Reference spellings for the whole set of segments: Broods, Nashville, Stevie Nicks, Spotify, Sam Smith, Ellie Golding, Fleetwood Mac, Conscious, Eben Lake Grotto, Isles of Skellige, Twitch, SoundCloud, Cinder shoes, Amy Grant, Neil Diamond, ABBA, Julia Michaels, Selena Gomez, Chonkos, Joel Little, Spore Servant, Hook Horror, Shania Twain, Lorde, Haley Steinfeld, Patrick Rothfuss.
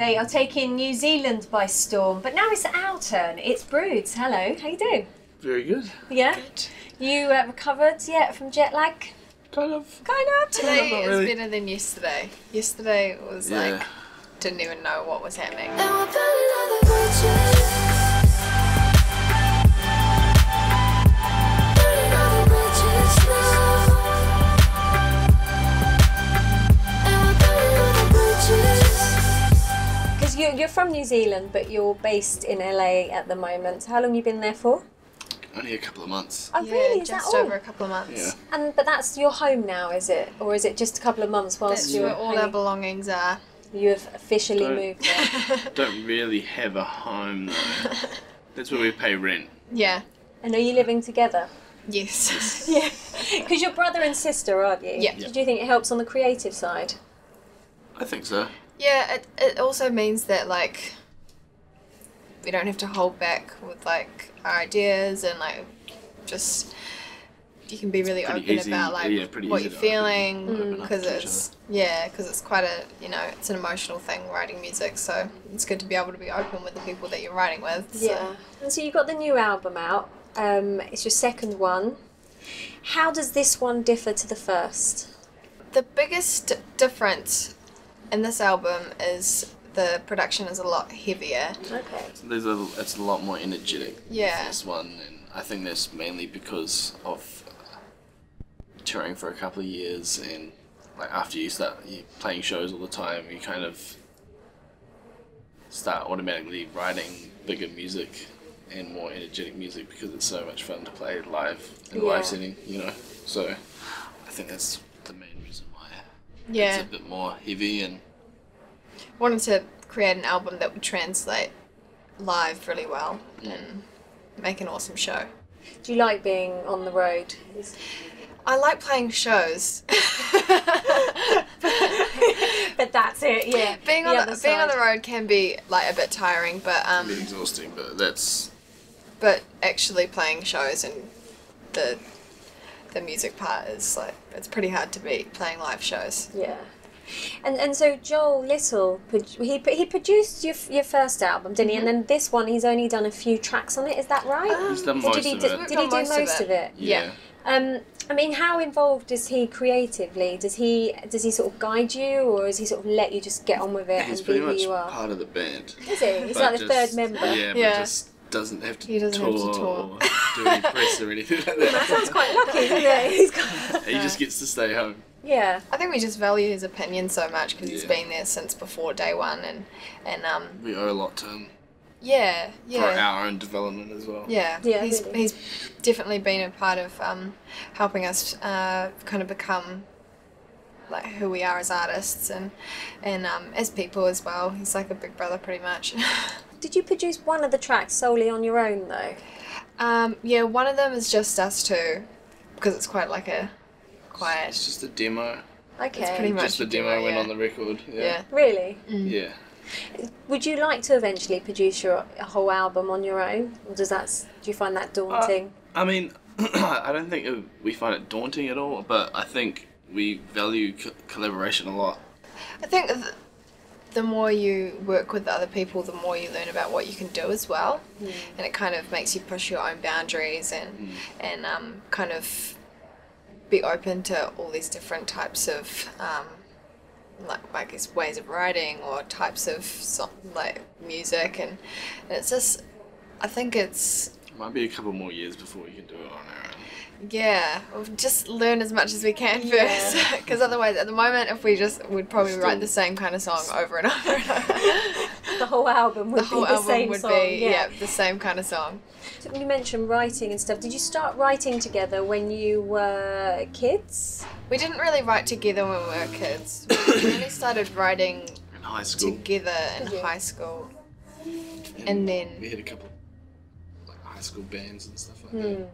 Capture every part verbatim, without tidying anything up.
They are taking New Zealand by storm, but now it's our turn. It's Broods. Hello, how you doing? Very good. Yeah? Good. You uh, recovered yet from jet lag? Kind of. Kind of. Today kind of, really. Is better than yesterday. Yesterday it was yeah. like, didn't even know what was happening. Because you, you're from New Zealand, but you're based in L A at the moment. How long have you been there for? Only a couple of months. Oh, yeah, really? Is just that all? Over a couple of months. Yeah. And but that's your home now, is it, or is it just a couple of months whilst that's you're? Where all our belongings are. You have officially don't, moved there. Don't really have a home though. That's where we pay rent. Yeah. And are you living together? Yes. yes. Yeah. Because you're brother and sister, aren't you? Yeah. Yep. Do you think it helps on the creative side? I think so. Yeah. It it also means that like. We don't have to hold back with like our ideas and like just you can be really open easy, about like yeah, what you're feeling because it's yeah because it's quite a you know it's an emotional thing writing music, so it's good to be able to be open with the people that you're writing with. So. Yeah, and so you got the new album out. Um, it's your second one. How does this one differ to the first? The biggest difference in this album is. The production is a lot heavier. Okay. There's a, it's a lot more energetic. Yeah. This one, and I think that's mainly because of uh, touring for a couple of years, and like after you start you're playing shows all the time, you kind of start automatically writing bigger music and more energetic music because it's so much fun to play live in a yeah. live setting. You know, so I think that's the main reason why. Yeah. It's a bit more heavy and. Wanted to create an album that would translate live really well mm. and make an awesome show. Do you like being on the road? I like playing shows. But that's it, yeah. Being on the, the being on the road can be like a bit tiring, but um, it can be exhausting, but that's. But actually, playing shows and the the music part is like it's pretty hard to beat playing live shows. Yeah. And and so Joel Little, he he produced your your first album, didn't he? Mm-hmm. And then this one, he's only done a few tracks on it. Is that right? Um, he's done most did he, of it. Did he do most, most of it? Yeah. yeah. Um, I mean, how involved is he creatively? Does he does he sort of guide you, or does he sort of let you just get on with it he's and be who you are? He's pretty much part of the band. Is he? He's like just, the third member. Yeah, yeah. But just doesn't have to he doesn't tour have to or do any press or anything like that. That sounds quite lucky, isn't it? He's got... He just gets to stay home. Yeah, I think we just value his opinion so much because yeah. he's been there since before day one, and and um. We owe a lot to him. Yeah, yeah. For our own development as well. Yeah, yeah. He's really. he's definitely been a part of um, helping us uh, kind of become like who we are as artists and and um, as people as well. He's like a big brother, pretty much. Did you produce one of the tracks solely on your own though? Um, yeah, one of them is just us two, because it's quite like a. Quiet. It's just a demo. Okay. It's pretty much just a demo, demo went yeah. on the record. Yeah. yeah. Really? Mm. Yeah. Would you like to eventually produce your a whole album on your own, or does that do you find that daunting? Uh, I mean, I don't think it, we find it daunting at all, but I think we value co collaboration a lot. I think th the more you work with other people, the more you learn about what you can do as well, mm. and it kind of makes you push your own boundaries and mm. and um, kind of. Be open to all these different types of, um, like I guess ways of writing or types of song, like music, and, and it's just, I think it's. It might be a couple more years before we can do it on our own. Yeah, we'll just learn as much as we can first, because yeah. otherwise, at the moment, if we just, we'd probably Still. write the same kind of song over and over and over. The whole album would the whole be the album same would song. Be, yeah. yeah, the same kind of song. You mentioned writing and stuff. Did you start writing together when you were kids? We didn't really write together when we were kids. We only started writing in high school. Together in yeah. high school. And, and then... We had a couple like high school bands and stuff like mm. that.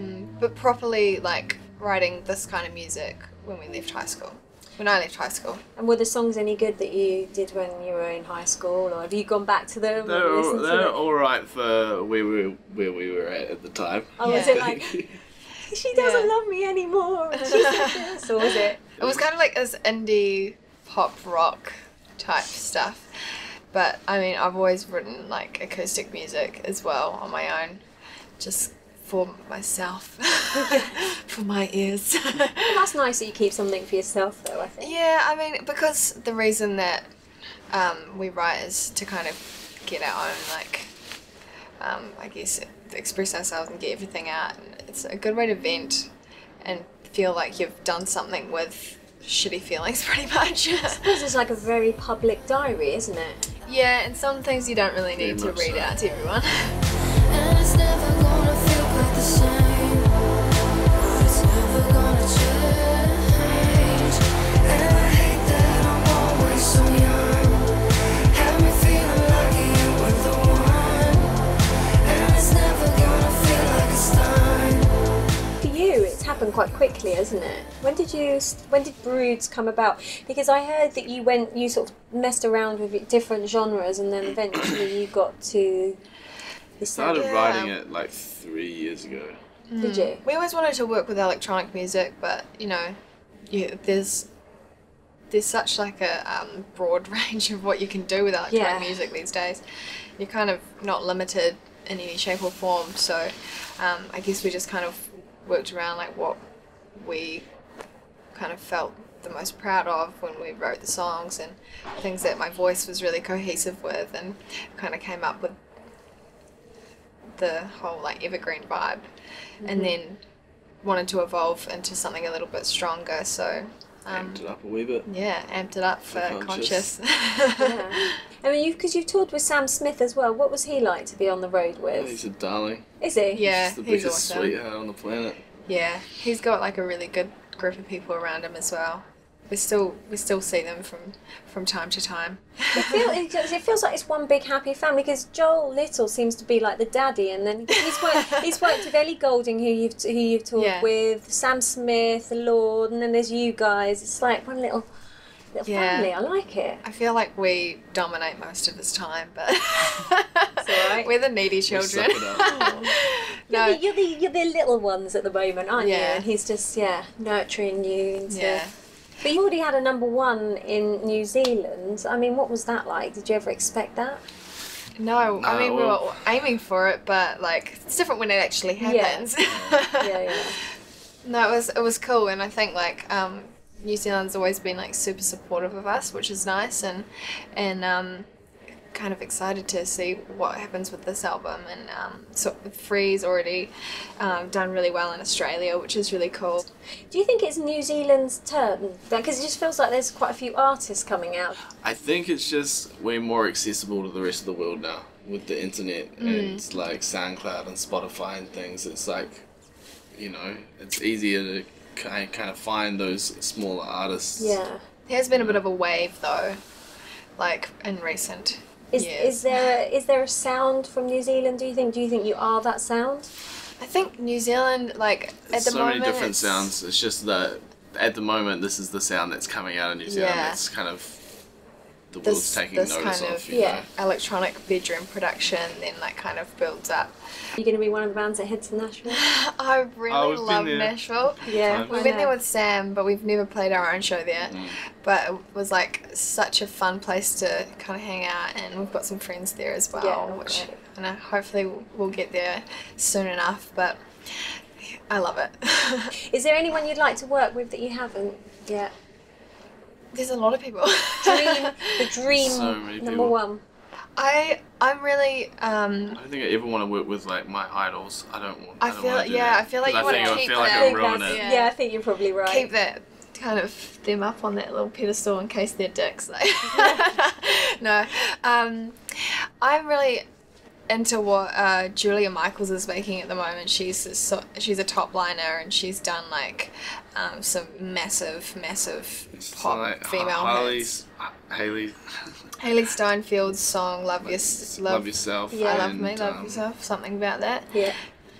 Mm. But properly like writing this kind of music when we left high school. When I left high school. And were the songs any good that you did when you were in high school, or have you gone back to them? They're, and all, they're to them? all right for where we were, where we were at at the time. Oh, yeah. Was it like she doesn't yeah. love me anymore? And she's like this, or was it? It was kind of like this indie pop rock type stuff, But I mean, I've always written like acoustic music as well on my own, just for myself, for my ears. Well, that's nice that you keep something for yourself though, I think. Yeah, I mean, because the reason that um, we write is to kind of get our own, like, um, I guess, express ourselves and get everything out. And it's a good way to vent and feel like you've done something with shitty feelings, pretty much. I suppose it's like a very public diary, isn't it? Yeah, and some things you don't really need to read out to everyone. And it's never gonna feel quite the same. It's never gonna change. And I hate that I'm always so young. Have me feeling like you were the one. And it's never gonna feel like it's time. For you, it's happened quite quickly, hasn't it? When did you, when did Broods come about? Because I heard that you went, you sort of messed around with different genres, and then eventually you got to. I started yeah. writing it like three years ago. Mm. Did you? We always wanted to work with electronic music, but you know, you, there's there's such like a um, broad range of what you can do with electronic yeah. music these days. You're kind of not limited in any shape or form. So um, I guess we just kind of worked around like what we kind of felt the most proud of when we wrote the songs, and things that my voice was really cohesive with, and kind of came up with the whole like evergreen vibe, mm-hmm. and then wanted to evolve into something a little bit stronger, so um, amped it up a wee bit. Yeah, amped it up for Conscious. Conscious. Yeah. I mean, you because you've toured with Sam Smith as well. What was he like to be on the road with? Yeah, he's a darling. Is he? Yeah, he's the he's biggest awesome. sweetheart on the planet. Yeah, he's got like a really good group of people around him as well. We still we still see them from from time to time. It, feel, it, it feels like it's one big happy family, because Joel Little seems to be like the daddy, and then he's worked he's worked with Ellie Golding, who you've who you've toured yeah. with, Sam Smith, Lorde, and then there's you guys. It's like one little little yeah. family. I like it. I feel like we dominate most of this time, but it's all right. We're the needy children. We'll suck it up. No. You're, the, you're the you're the little ones at the moment, aren't yeah. you? And he's just yeah nurturing you and stuff. Yeah. But you already had a number one in New Zealand. I mean, what was that like? Did you ever expect that? No, no I mean, well, we were aiming for it, but like, it's different when it actually happens. Yeah, yeah. yeah. No, it was, it was cool, and I think like um, New Zealand's always been like super supportive of us, which is nice, and and um, kind of excited to see what happens with this album. And um, so Free's already um, done really well in Australia, which is really cool. Do you think it's New Zealand's turn? Because it just feels like there's quite a few artists coming out. I think it's just way more accessible to the rest of the world now with the internet mm. and like SoundCloud and Spotify and things. It's like, you know, it's easier to kind of find those smaller artists. Yeah. There's been a bit of a wave though, like in recent Is, yes. is there a, is there a sound from New Zealand? Do you think? Do you think you are that sound? I think New Zealand, like at the so moment, so many different it's... sounds. It's just that at the moment, this is the sound that's coming out of New Zealand. Yeah. It's kind of the this, world's taking this notice kind of, of you yeah know? electronic bedroom production. Then that kind of builds up. Are you going to be one of the bands that heads to Nashville? I really oh, love Nashville. Yeah, we've been there with Sam, but we've never played our own show there. Mm. But it was like such a fun place to kind of hang out, and we've got some friends there as well, yeah, which great. And I, hopefully we'll get there soon enough. But I love it. Is there anyone you'd like to work with that you haven't yet? There's a lot of people. Dream, the dream so many number people. one. I I'm really. Um, I don't think I ever want to work with like my idols. I don't want. I, I don't feel want to do yeah. That. I feel like you I want think to keep I feel that. Like I'll ruin it. Yeah. yeah, I think you're probably right. Keep that. Kind of them up on that little pedestal in case they're dicks. Like. no, um, I'm really into what uh, Julia Michaels is making at the moment. She's a, so, she's a top liner, and she's done like um, some massive, massive it's pop like female hits. Haley. Haley Steinfeld's song "Love, like, your, love, love Yourself." Yeah, and, love me, love um, yourself. Something about that. Yeah.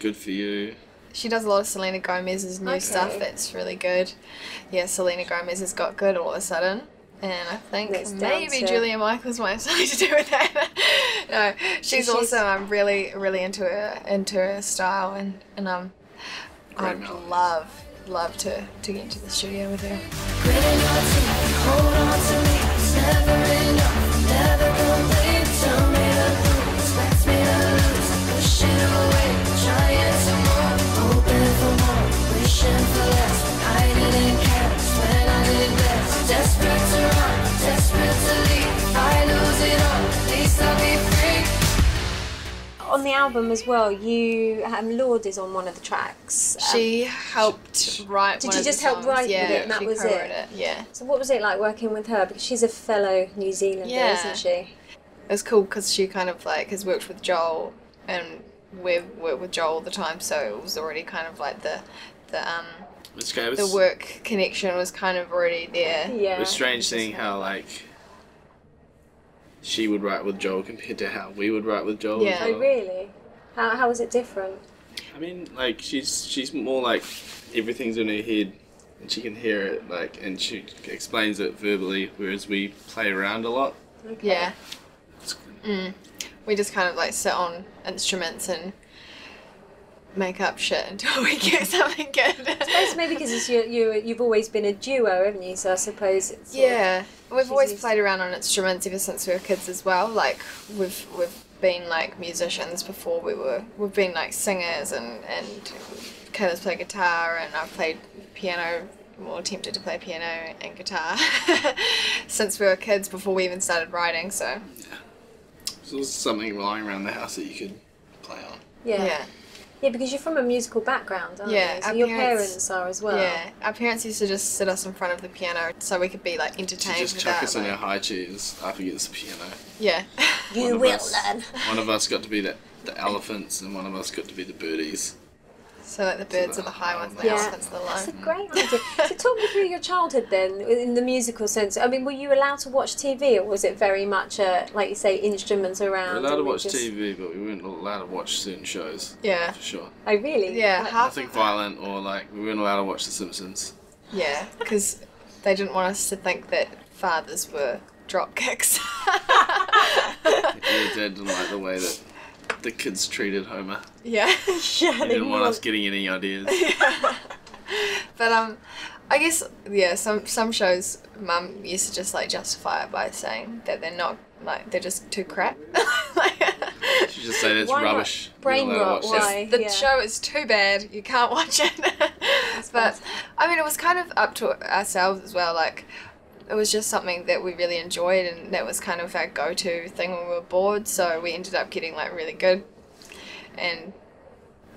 Good for you. She does a lot of Selena Gomez's new okay. stuff that's really good. Yeah, Selena Gomez has got good all of a sudden. And I think Let's maybe Julia Michaels might have something to do with that. no, she's, she's awesome. I'm really, really into her, into her style. And, and um, I'd melodies. love, love to, to get into the studio with her. Hold on to me, never enough, never album as well, you um, Lorde is on one of the tracks. She um, helped write. Did you just help write with it? And that was it. Yeah. So what was it like working with her? Because she's a fellow New Zealander, isn't she? It was cool because she kind of like has worked with Joel, and we've worked with Joel all the time, so it was already kind of like the the um. the work connection was kind of already there. Yeah. It was strange seeing how like she would write with Joel compared to how we would write with Joel. Yeah. As well. Oh really? How how was it different? I mean, like she's she's more like everything's in her head and she can hear it like and she explains it verbally, whereas we play around a lot. Okay. Yeah. Mm. We just kind of like sit on instruments and make up shit until we get something good. I suppose maybe because it's you, you, you've always been a duo, haven't you? So I suppose it's... Yeah, we've always played around on instruments ever since we were kids as well. Like, we've we've been, like, musicians before we were... We've been, like, singers and... and Kayla's played guitar and I've played piano, or attempted to play piano and guitar since we were kids before we even started writing, so... Yeah. So there's something lying around the house that you could play on. Yeah. Yeah. Yeah, because you're from a musical background, aren't yeah, you? So your parents, parents are as well. Yeah, our parents used to just sit us in front of the piano so we could be like entertained. She just without, chuck us like, in our high chairs up against the piano. Yeah. You will us, learn. One of us got to be the, the elephants and one of us got to be the birdies. So like the birds so the, are the high ones, the yeah. elephants are the low. That's a great idea. So talk me through your childhood then, in the musical sense. I mean, were you allowed to watch T V or was it very much, a, like you say, instruments around? We were allowed to watch just... T V, but we weren't allowed to watch certain shows. Yeah. For sure. Oh, really? Yeah. Like, nothing violent or like, we weren't allowed to watch The Simpsons. Yeah, because they didn't want us to think that fathers were drop kicks. Yeah, Dad didn't like the way that... the kids treated Homer. Yeah. Yeah. They didn't, didn't want us getting any ideas. Yeah. But um, I guess yeah. Some some shows, Mum used to just like justify it by saying that they're not like they're just too crap. Like, she just said it's rubbish. Not? Brain rot. Why? The yeah. show is too bad. You can't watch it. But I mean, it was kind of up to ourselves as well. Like. It was just something that we really enjoyed and that was kind of our go-to thing when we were bored, so we ended up getting like really good and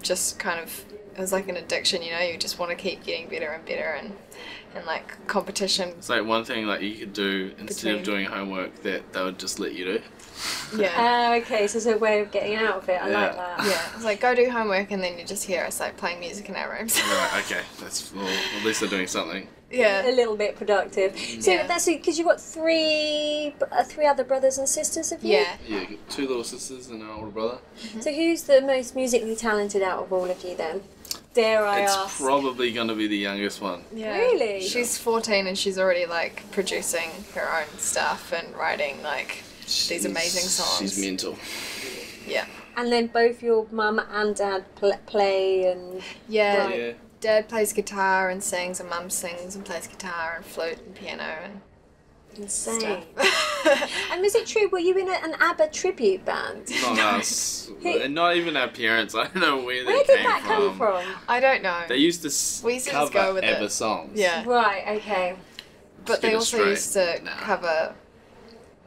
just kind of, it was like an addiction, you know, you just want to keep getting better and better and, and like competition. It's like one thing like you could do instead of doing homework that they would just let you do. Yeah. Uh, okay, so it's a way of getting out of it. I yeah. like that. Yeah, it's like go do homework and then you just hear us like playing music in our rooms. Right, okay, that's well, at least they're doing something. Yeah, a little bit productive. So yeah. that's because you've got three, uh, three other brothers and sisters, have you? Yeah, yeah, you've got two little sisters and an older brother. Mm-hmm. So who's the most musically talented out of all of you then? Dare I it's ask? It's probably going to be the youngest one. Yeah. Really? Yeah. She's fourteen and she's already like producing her own stuff and writing like she's, these amazing songs. She's mental. Yeah. And then both your mum and dad pl play and yeah. Like, yeah. Dad plays guitar and sings, and Mum sings and plays guitar and flute and piano and insane. Stuff. And is it true? Were you in a, an ABBA tribute band? Not us. Who, not even our parents. I don't know where, where they came from. Where did that come from? I don't know. They used to we used cover to go with ABBA it. songs. Yeah. Right. Okay. But they also straight. used to nah. cover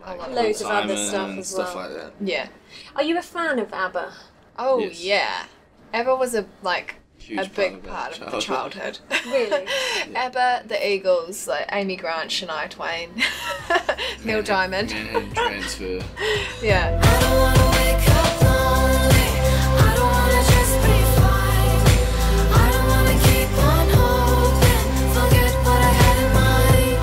like like loads of other stuff and as well. Stuff like that. Yeah. Are you a fan of ABBA? Oh yes. yeah. ABBA was a like. Huge a part big of part of the childhood. Really? Yeah. ABBA, the Eagles, like Amy Grant, Shania Twain, Neil Diamond. And Transfer. Yeah. I don't want to wake up lonely. I don't want to just be fine. I don't want to keep on hoping. Forget what I had in mind.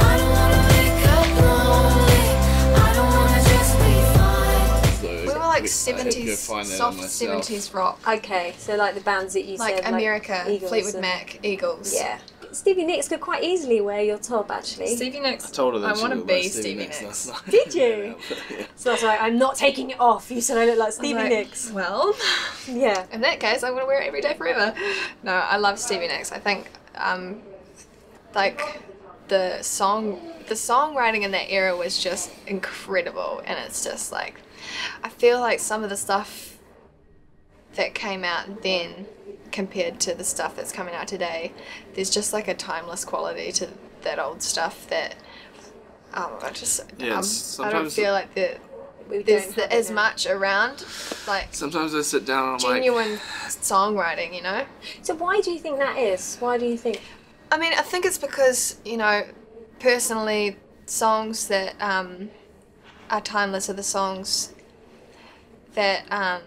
I don't want to wake up lonely. I don't want to just be fine. So, we were like seventies, soft seventies rock. Okay, so like the bands that you like said, America, like America, Fleetwood Mac, Eagles. Yeah. Stevie Nicks could quite easily wear your top, actually. Stevie Nicks. I told her that I want to be Stevie, Stevie Nicks. Nicks. Did you? Yeah. So I was like, I'm not taking it off. You said I look like Stevie like, Nicks. Well, yeah. In that case, I'm going to wear it every day forever. No, I love Stevie Nicks. I think, um, like, the song, the songwriting in that era was just incredible, and it's just like. I feel like some of the stuff that came out then compared to the stuff that's coming out today, there's just like a timeless quality to that old stuff that um, I just yeah, um, I don't feel like the we there's the, as now. much around. Like sometimes I sit down and I'm genuine like songwriting, you know. So why do you think that is? Why do you think? I mean, I think it's because, you know, personally, songs that um, are timeless are the songs that um,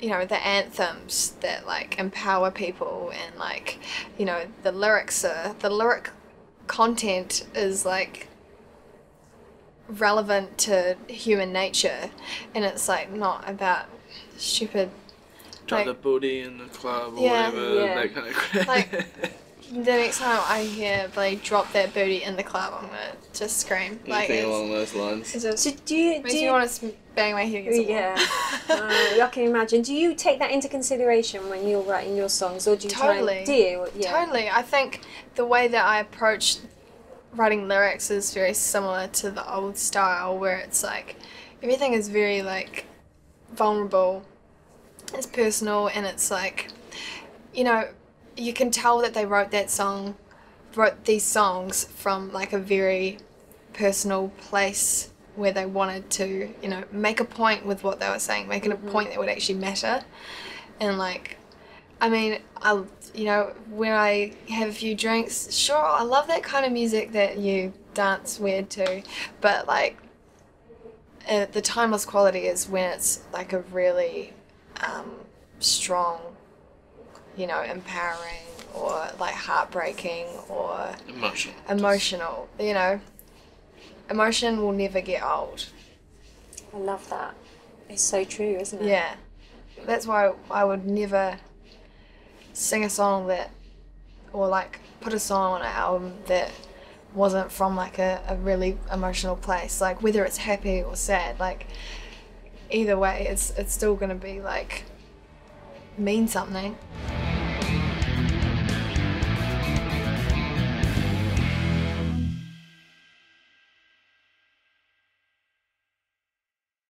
you know, the anthems that like empower people, and like, you know, the lyrics are the lyric content is like relevant to human nature, and it's like not about stupid like the booty in the club or yeah, whatever yeah. that kind of crap. Like, the next time I hear like drop that booty in the club, I'm gonna just scream. Anything like along those lines. Just, so do you do you, you want to bang my head against the wall? Yeah, uh, I can imagine. Do you take that into consideration when you're writing your songs, or do you totally? Try and, do you? Yeah. Totally. I think the way that I approach writing lyrics is very similar to the old style, where it's like everything is very like vulnerable, it's personal, and it's like, you know, you can tell that they wrote that song, wrote these songs from like a very personal place where they wanted to, you know, make a point with what they were saying, making mm-hmm. a point that would actually matter. And like, I mean, I, you know, when I have a few drinks, sure, I love that kind of music that you dance weird to, but like, uh, the timeless quality is when it's like a really um, strong, you know, empowering or like heartbreaking or emotional. Emotional, you know, emotion will never get old. I love that. It's so true, isn't it? Yeah, that's why I would never sing a song that, or like put a song on an album that wasn't from like a, a really emotional place. Like whether it's happy or sad, like either way, it's it's still gonna be like mean something.